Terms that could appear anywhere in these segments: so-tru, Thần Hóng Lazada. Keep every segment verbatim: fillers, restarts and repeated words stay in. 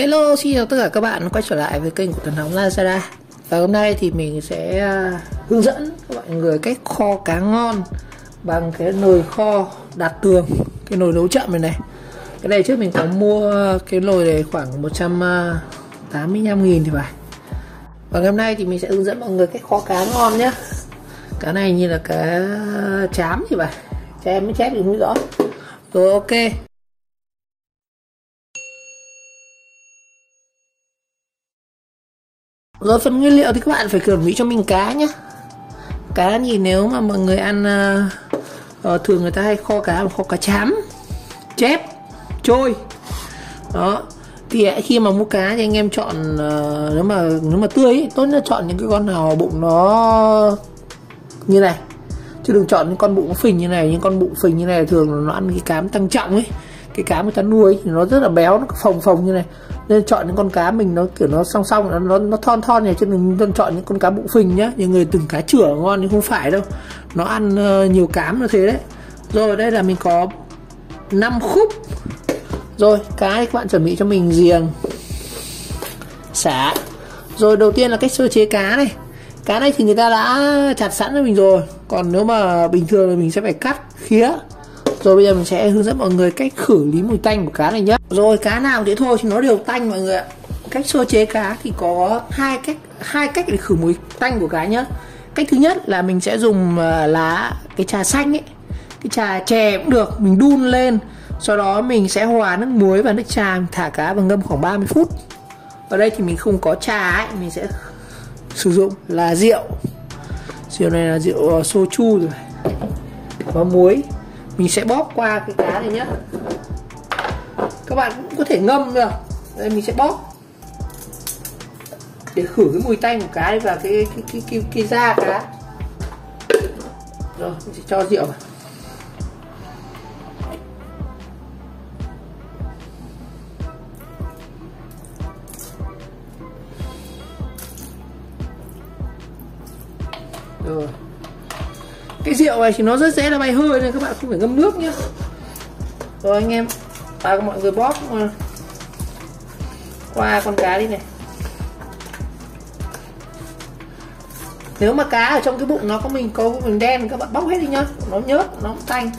Hello, xin chào tất cả các bạn quay trở lại với kênh của Thần Hóng Lazada. Và hôm nay thì mình sẽ hướng dẫn các bạn người cách kho cá ngon bằng cái nồi kho đặt tường, cái nồi nấu chậm này này. Cái này trước mình có mua cái nồi này khoảng một trăm tám mươi lăm nghìn thì phải. Và ngày hôm nay thì mình sẽ hướng dẫn mọi người cách kho cá ngon nhé. Cá này như là cá chám thì phải, cho em mới chép thì mới rõ. Rồi, ok. Rồi phần nguyên liệu thì các bạn phải chuẩn bị cho mình cá nhé. Cá thì nếu mà mọi người ăn uh, thường người ta hay kho cá, kho cá chám, chép, trôi. Đó. Thì khi mà mua cá thì anh em chọn uh, nếu mà nếu mà tươi ấy, tốt nhất là chọn những cái con nào bụng nó như này. Chứ đừng chọn những con bụng nó phình như này, những con bụng phình như này thường nó ăn cái cám tăng trọng ấy. Cái cá người ta nuôi thì nó rất là béo, nó phồng phồng như này, nên chọn những con cá mình nó kiểu nó song song, nó nó, nó thon thon này, cho nên nên chọn những con cá bụng phình nhá. Nhiều người từng cá chửa ngon nhưng không phải đâu, nó ăn uh, nhiều cám nó thế đấy. Rồi đây là mình có năm khúc. Rồi cá thì các bạn chuẩn bị cho mình giềng, sả. Rồi đầu tiên là cách sơ chế cá này. Cá này thì người ta đã chặt sẵn cho mình rồi, còn nếu mà bình thường thì mình sẽ phải cắt khía. Rồi bây giờ mình sẽ hướng dẫn mọi người cách khử lý mùi tanh của cá này nhé. Rồi cá nào thế thôi thì nó đều tanh mọi người ạ. Cách sơ chế cá thì có hai cách hai cách để khử mùi tanh của cá nhé. Cách thứ nhất là mình sẽ dùng lá cái trà xanh ấy, cái trà chè cũng được, mình đun lên. Sau đó mình sẽ hòa nước muối và nước trà, mình thả cá vào ngâm khoảng ba mươi phút. Ở đây thì mình không có trà ấy, mình sẽ sử dụng là rượu. Rượu này là rượu so-tru rồi. Và muối. Mình sẽ bóp qua cái cá này nhé. Các bạn cũng có thể ngâm được. Đây mình sẽ bóp để khử cái mùi tanh của cá này và cái cái cái cái, cái da cá. Rồi mình sẽ cho rượu vào. Rồi. Cái rượu này thì nó rất dễ là bay hơi nên các bạn không phải ngâm nước nhé. Rồi anh em, và mọi người bóp qua con cá đi này. Nếu mà cá ở trong cái bụng nó có mình có mình đen các bạn bóc hết đi nhá, nó nhớt, nó cũng tanh.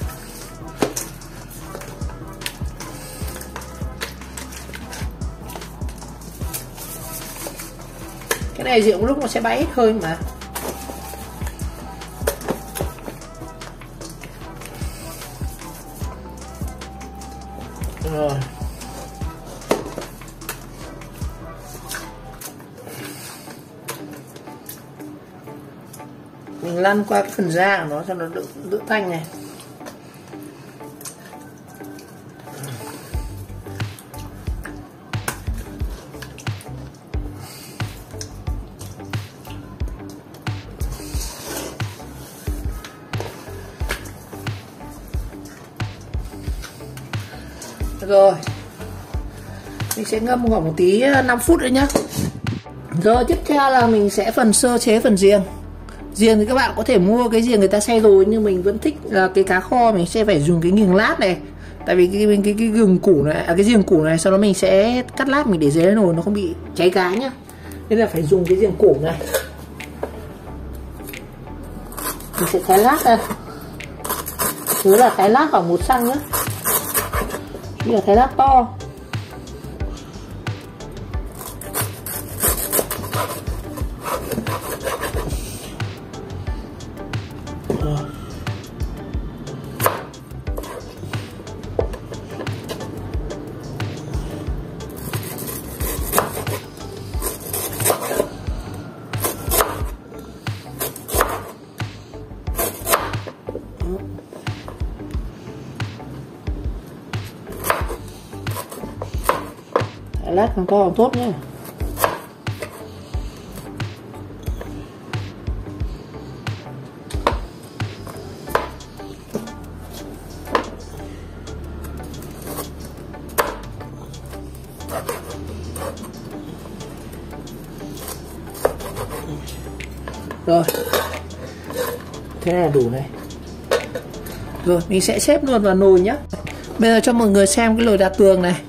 Cái này rượu lúc nó sẽ bay hết hơi mà. Rồi. Mình lăn qua cái phần da của nó cho nó đỡ, đỡ tanh này. Rồi mình sẽ ngâm khoảng một tí năm phút nữa nhá. Rồi tiếp theo là mình sẽ phần sơ chế phần riêng. Riêng thì các bạn có thể mua cái riêng người ta xay rồi, nhưng mình vẫn thích là cái cá kho mình sẽ phải dùng cái nghiền lát này. Tại vì cái cái cái gừng củ này, à, cái riêng củ này sau đó mình sẽ cắt lát mình để dưới nồi nó không bị cháy cá nhá. Nên là phải dùng cái riêng củ này. Mình sẽ thái lát đây. Thứ là thái lát khoảng một xăng nữa. Bây giờ thấy lát to. Rồi. Lát còn to tốt nhé. Rồi. Thế là đủ này. Rồi mình sẽ xếp luôn vào nồi nhé. Bây giờ cho mọi người xem cái nồi đặt tường này.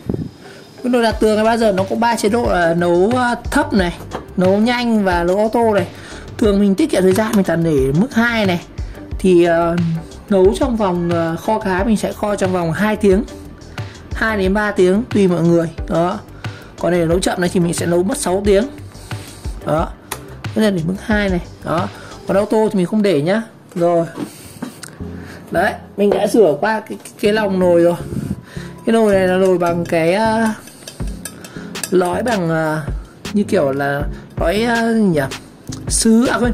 Cái nồi đặt tường này bao giờ nó có ba chế độ là nấu thấp này, nấu nhanh và nấu auto này. Thường mình tiết kiệm thời gian mình đặt để mức hai này. Thì uh, nấu trong vòng uh, kho cá mình sẽ kho trong vòng hai tiếng, hai đến ba tiếng tùy mọi người. Đó. Còn để nấu chậm này thì mình sẽ nấu mất sáu tiếng. Đó. Thế nên để mức hai này. Đó. Còn auto thì mình không để nhá. Rồi. Đấy, mình đã rửa qua cái, cái, cái lòng nồi rồi. Cái nồi này là nồi bằng cái uh, lõi bằng uh, như kiểu là lõi uh, nhỉ? Sứ à quên.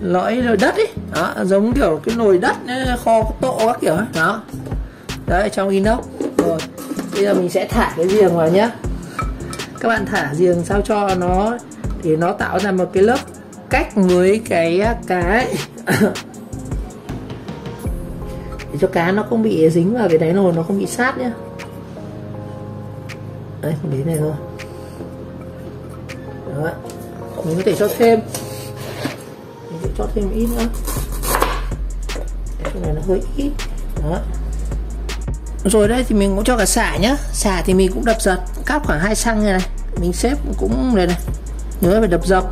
Lõi nồi đất ấy. Đó, giống kiểu cái nồi đất kho tộ các kiểu ấy. Đó. Đấy, trong inox. Rồi. Bây giờ mình sẽ thả cái giềng vào nhá. Các bạn thả giềng sao cho nó để nó tạo ra một cái lớp cách với cái cá ấy. Để cho cá nó không bị dính vào cái đáy nồi, nó không bị sát nhá. Đấy, miếng này thôi. Đó. Mình có thể cho thêm, mình sẽ cho thêm ít nữa. Cái này nó hơi ít. Đó. Rồi đây thì mình cũng cho cả sả nhá. Sả thì mình cũng đập dập, cắt khoảng hai xăng-ti-mét như này. Mình xếp cũng này này. Nhớ phải đập dập.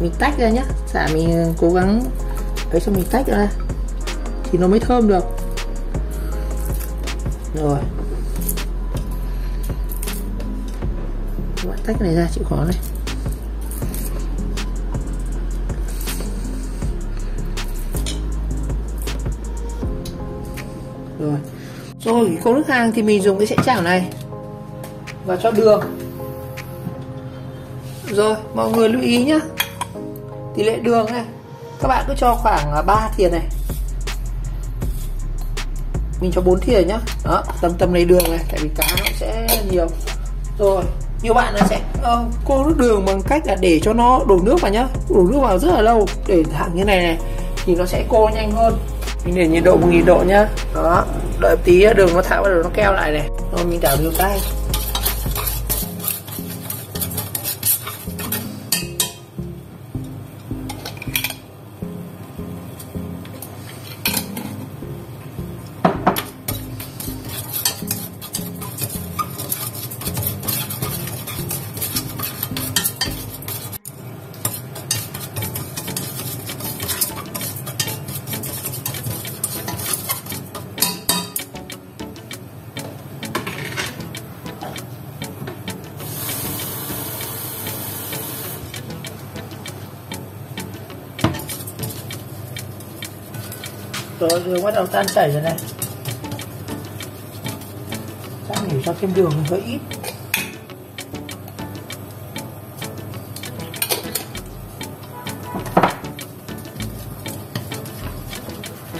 Mình tách ra nhá. Sả mình cố gắng đấy, xong mình tách ra thì nó mới thơm được. Rồi. Các bạn tách cái này ra chịu khó này. Rồi. Rồi cốc nước hàng thì mình dùng cái chén chảo này và cho đường. Rồi mọi người lưu ý nhá, tỷ lệ đường này các bạn cứ cho khoảng ba thìa này, mình cho bốn thìa nhá. Đó, tầm tầm lấy đường này, tại vì cá nó sẽ nhiều. Rồi nhiều bạn là sẽ uh, cô nước đường bằng cách là để cho nó đổ nước vào nhá, đổ nước vào rất là lâu, để thẳng như này này thì nó sẽ cô nhanh hơn. Mình để nhiệt độ một nghìn độ nhá. Đó, đợi tí đường nó thả bắt đầu nó keo lại này. Rồi mình đảo đều tay. Rồi đường bắt đầu tan chảy rồi này. Chắc mình cho thêm đường hơi ít.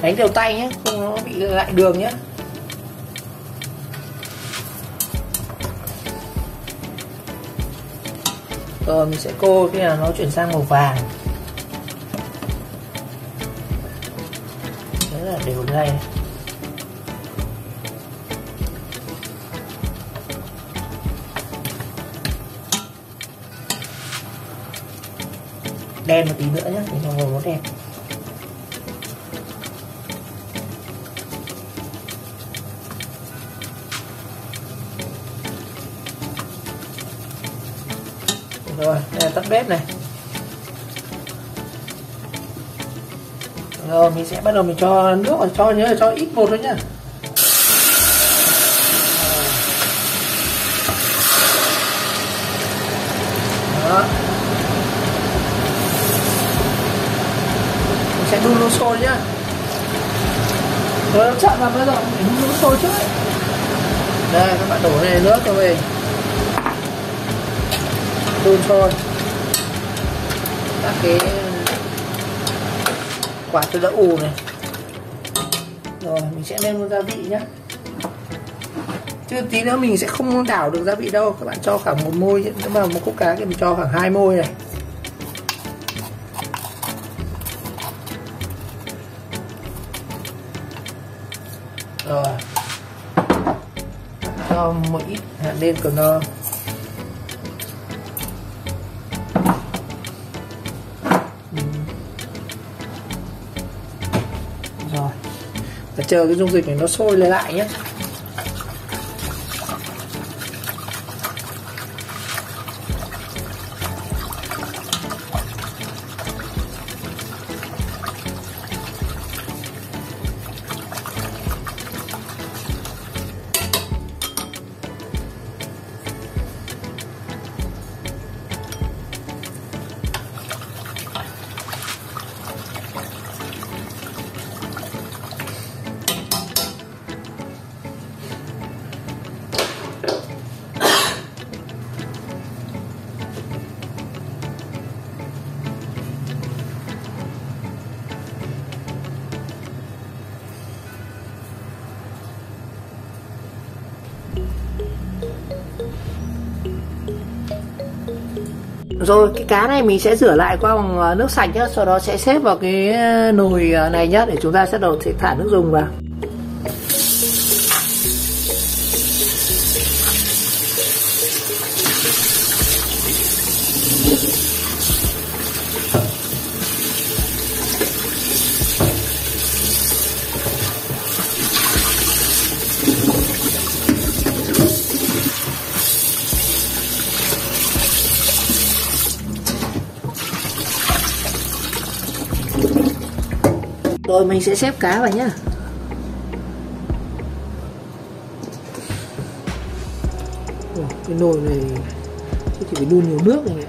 Đánh đều tay nhé, không nó bị lại đường nhé. Rồi mình sẽ cô khi nào nó chuyển sang màu vàng. Đều ngay. Đen một tí nữa nhé, để cho nó đẹp. Rồi, đây là tắt bếp này. Rồi mình sẽ bắt đầu mình cho nước vào, cho nhớ là cho ít bột thôi nhá. Đó. Mình sẽ đun nước sôi nhá. Rồi nó chậm vào bây giờ mình đun nước sôi trước ấy. Đây các bạn đổ này nước cho mình. Đun sôi. Các cái quả từ đậu ù này. Rồi mình sẽ nêm luôn gia vị nhé, chứ tí nữa mình sẽ không đảo được gia vị đâu. Các bạn cho khoảng một môi, nếu mà một cốc cá thì mình cho khoảng hai môi này. Rồi cho một ít hạt nêm của nó. Chờ cái dung dịch này nó sôi lên lại nhé. Rồi cái cá này mình sẽ rửa lại qua bằng nước sạch nhá, sau đó sẽ xếp vào cái nồi này nhá, để chúng ta sẽ đầu sẽ thả nước dùng vào. Rồi mình sẽ xếp cá vào nhá. Ủa, cái nồi này chỉ phải đun nhiều nước này.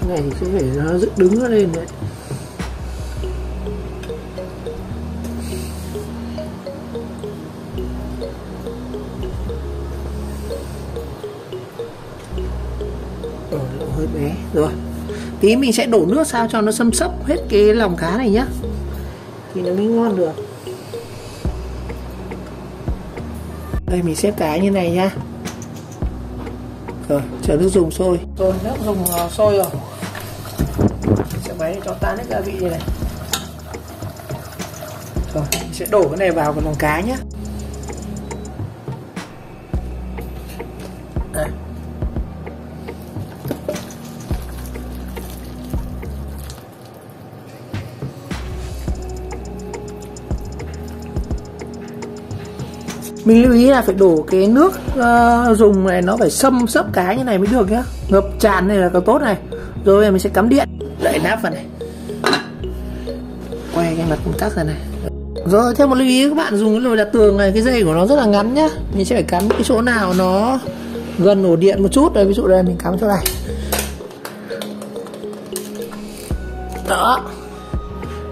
Cái này thì sẽ phải nó dựng đứng nó lên đấy. Rồi, nó hơi bé rồi. Tí mình sẽ đổ nước sao cho nó xâm xấp hết cái lòng cá này nhá, thì nó mới ngon được. Đây mình xếp cá như này nhá. Rồi chờ nước dùng sôi. Rồi nước dùng uh, sôi rồi. Mình sẽ máy cho tan hết gia vị như này. Rồi mình sẽ đổ cái này vào cái lòng cá nhá. Đây. Mình lưu ý là phải đổ cái nước uh, dùng này nó phải xâm xấp cá như này mới được nhá. Ngập tràn này là càng tốt này. Rồi mình sẽ cắm điện. Đậy nắp vào này. Quay cái mặt công tắc ra này. Rồi theo một lưu ý các bạn dùng cái lồi đặt tường này, cái dây của nó rất là ngắn nhá. Mình sẽ phải cắm cái chỗ nào nó gần ổ điện một chút. Đây ví dụ đây mình cắm chỗ này. Đó.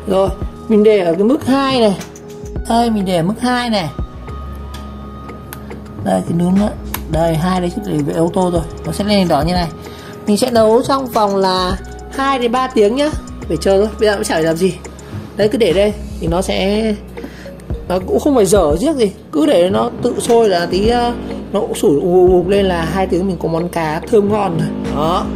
Rồi mình để ở cái mức hai này. Đây mình để ở mức hai này. Đây thì đúng đó. Đây hai đấy chứ để về ô tô rồi. Nó sẽ lên đỏ như này. Mình sẽ nấu trong vòng là hai đến ba tiếng nhá. Phải chờ thôi. Bây giờ cũng chả phải làm gì. Đấy cứ để đây thì nó sẽ nó cũng không phải dở giết gì. Cứ để nó tự sôi là tí nó cũng sủi ù ù lên là hai tiếng mình có món cá thơm ngon rồi. Đó.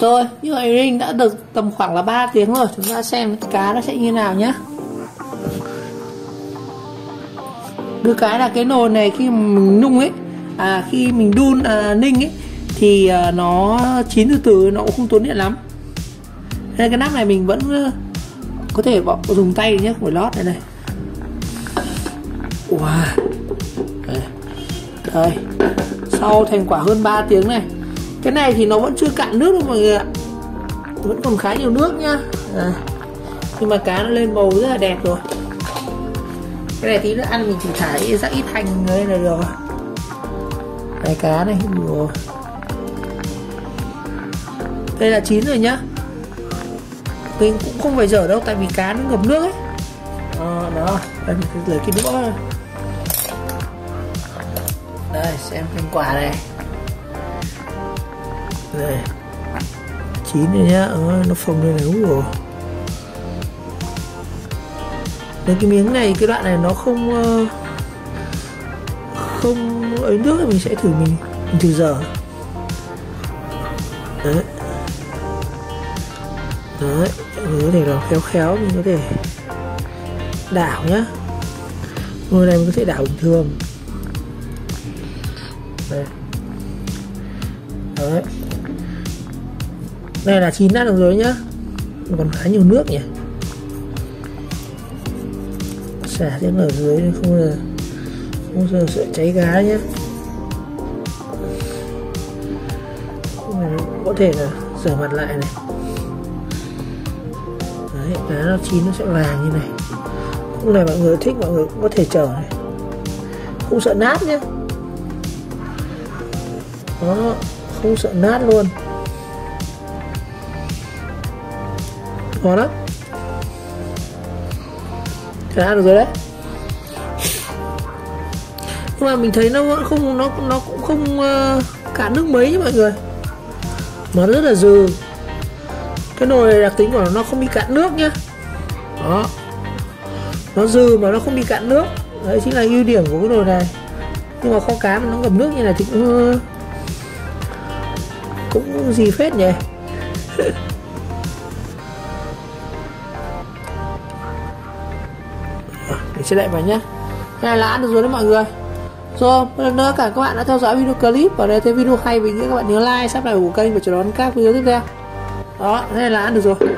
Rồi, như vậy Ring đã được tầm khoảng là ba tiếng rồi. Chúng ta xem cá nó sẽ như nào nhé. Được cái là cái nồi này khi mình nung ấy, à khi mình đun à, ninh ấy, thì à, nó chín từ từ, nó cũng không tốn điện lắm. Nên cái nắp này mình vẫn có thể bỏ, dùng tay nhé, không phải lót đây này. Wow. Đây. Đây. Sau thành quả hơn ba tiếng này. Cái này thì nó vẫn chưa cạn nước đâu mọi người ạ. Vẫn còn khá nhiều nước nhá à. Nhưng mà cá nó lên màu rất là đẹp rồi. Cái này tí nữa ăn mình chỉ thả rắc ít hành đây là được. Cái cá này rồi. Đây là chín rồi nhá. Mình cũng không phải dở đâu, tại vì cá nó ngập nước ấy à. Đó, đây mình lấy cái đũa. Đây xem thành quả này. Đây. Chín rồi nhá, ừ, nó phồng lên này đúng rồi. Đến cái miếng này, cái đoạn này nó không không ấy nước thì mình sẽ thử mình, mình thử dở. Đấy. Đấy, mình có thể nó khéo khéo mình có thể đảo nhá. Ngồi này mình có thể đảo bình thường. Đấy. Đấy. Đây là chín đã được rồi nhá. Còn khá nhiều nước nhỉ. Xả thêm ở dưới không là không giờ sẽ cháy gá nhé. Có thể là rửa mặt lại này. Đấy, cá nó chín nó sẽ vàng như này. Cũng này mọi người thích mọi người cũng có thể chở này. Không sợ nát nhé. Đó, không sợ nát luôn. Ngon lắm. Thế là ăn được rồi đấy. Nhưng mà mình thấy nó vẫn không nó nó cũng không uh, cạn nước mấy nhé mọi người. Mà rất là dừ. Cái nồi này đặc tính của nó, nó không bị cạn nước nhá. Đó, nó dừ mà nó không bị cạn nước, đấy chính là ưu điểm của cái nồi này. Nhưng mà kho cá mà nó ngập nước như này thì cũng cũng gì phết nhỉ. Để sẽ lại vào nhá. Cái này là ăn được rồi đấy mọi người. Rồi, một lần nữa cảm ơn các bạn đã theo dõi video clip. Và nếu thấy video hay mình nghĩ các bạn nhớ like, subscribe của kênh và chờ đón các video tiếp theo. Đó, thế là ăn được rồi.